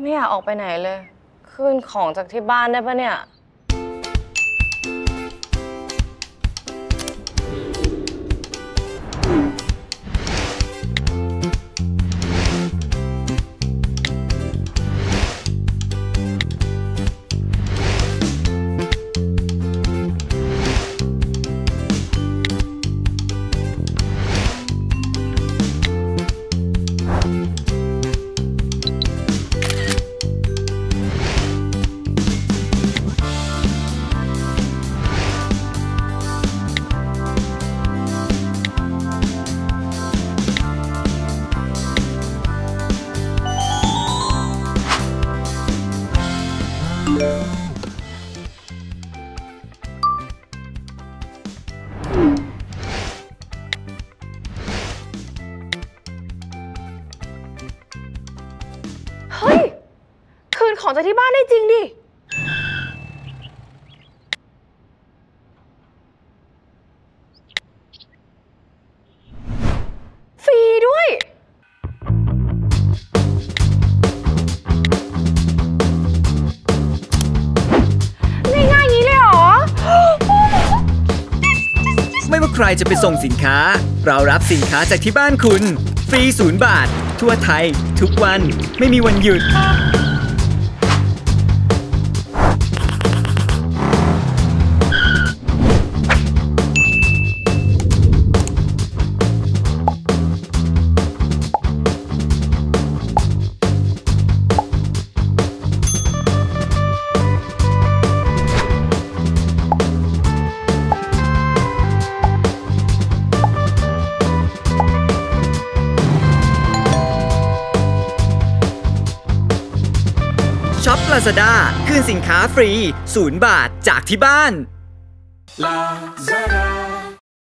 ไม่อยากออกไปไหนเลยคืนของจากที่บ้านได้ปะเนี่ยของจากที่บ้านได้จริงดิฟรีด้วยง่ายๆงี้เลยเหรอไม่ว่าใครจะไปส่งสินค้าเรารับสินค้าจากที่บ้านคุณฟรี0 บาททั่วไทยทุกวันไม่มีวันหยุดลาซาด้าคืนสินค้าฟรี0 บาทจากที่บ้าน